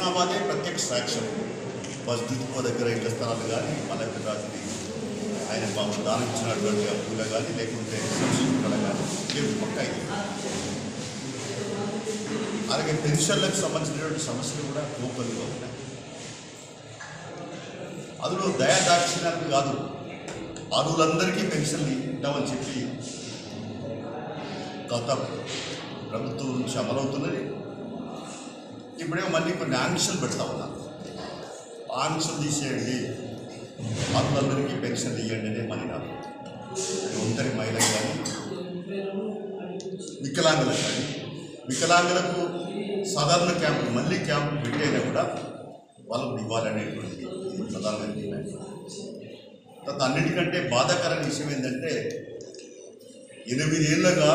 حسناباده ప్రత్యక్ష సాక్ష్యం వస్తువుల దగ్గర ఇళ్ల స్థలాలు కానీ మళ్ళీ రాత్రి ఆయన పాపం దానించినటువంటి అప్పులు కానీ లేకుంటే సంస్కృతులు కానీ మొక్కైంది. అలాగే పెన్షన్లకు సంబంధించినటువంటి సమస్యలు కూడా లోపలిగా ఉన్నాయి. అందులో దయాదాక్షిణ్యాలు కాదు, అరువులందరికీ పెన్షన్లు ఇద్దామని చెప్పి గత ప్రభుత్వం నుంచి అమలవుతున్నది. ఇప్పుడే మళ్ళీ కొన్ని ఆంక్షలు పెడతా ఉన్నాను, ఆంక్షలు తీసేయండి, అరువులందరికీ పెన్షన్లు ఇవ్వండి అనే మన కాదు. ఒంటరి మహిళలు కానీ వికలాంగులకు కానీ, వికలాంగులకు సాధారణ క్యాంపులు మళ్ళీ క్యాంపులు పెట్టేనా కూడా వాళ్ళకు ఇవ్వాలనేటువంటి ప్రధానమైన నిర్ణయం. తర్వాత అన్నిటికంటే బాధాకరమైన విషయం ఏంటంటే 8 ఏళ్ళుగా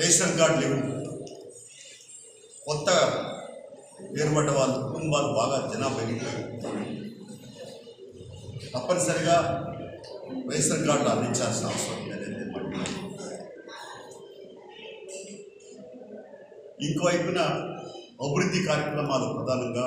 రేషన్ కార్డు లేవు. కొత్త ఏర్పడ్డ వాళ్ళ కుటుంబాలు బాగా జనాభా పెరిగిపోయాయి. తప్పనిసరిగా రేషన్ కార్డులు అందించాల్సిన అవసరం లేదనేది మళ్ళీ. ఇంకోవైపున అభివృద్ధి కార్యక్రమాలు ప్రధానంగా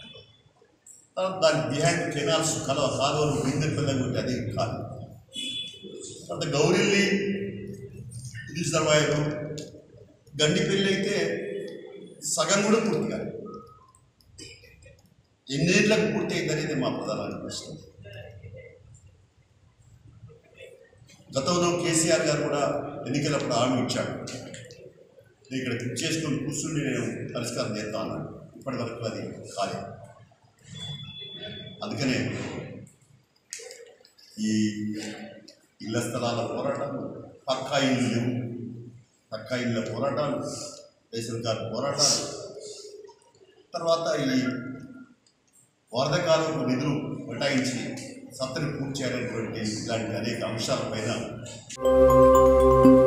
తర్వాత దాని బిహైండ్ కెనాల్స్ కలవ కాలువలు బిందెల పిల్లలు ఉంటే అది కాదు. తర్వాత గౌరీల్లి రిజర్వాయరు గండిపల్లి అయితే సగం కూడా పూర్తి కాదు. ఎన్నేళ్లకు పూర్తి అయిందనేది మా ప్రధాన ప్రశ్న. గతంలో కేసీఆర్ గారు కూడా ఎన్నికలప్పుడు హామీ ఇచ్చాడు, నేను ఇక్కడ బుక్ చేసుకొని కూర్చుని నేను పరిష్కారం చేస్తాను, ఇప్పటి వరకు అది కాలేదు. అందుకనే ఈ ఇళ్ల స్థలాల పోరాటాలు, పక్కా ఇళ్ళ పోరాటాలు, రేషన్ కార్డు పోరాటాలు, తర్వాత ఈ వరద కాలంలో నిధులు కేటాయించి సత్తని పూర్తి చేయాలనేటువంటి ఇలాంటి అనేక అంశాలపైన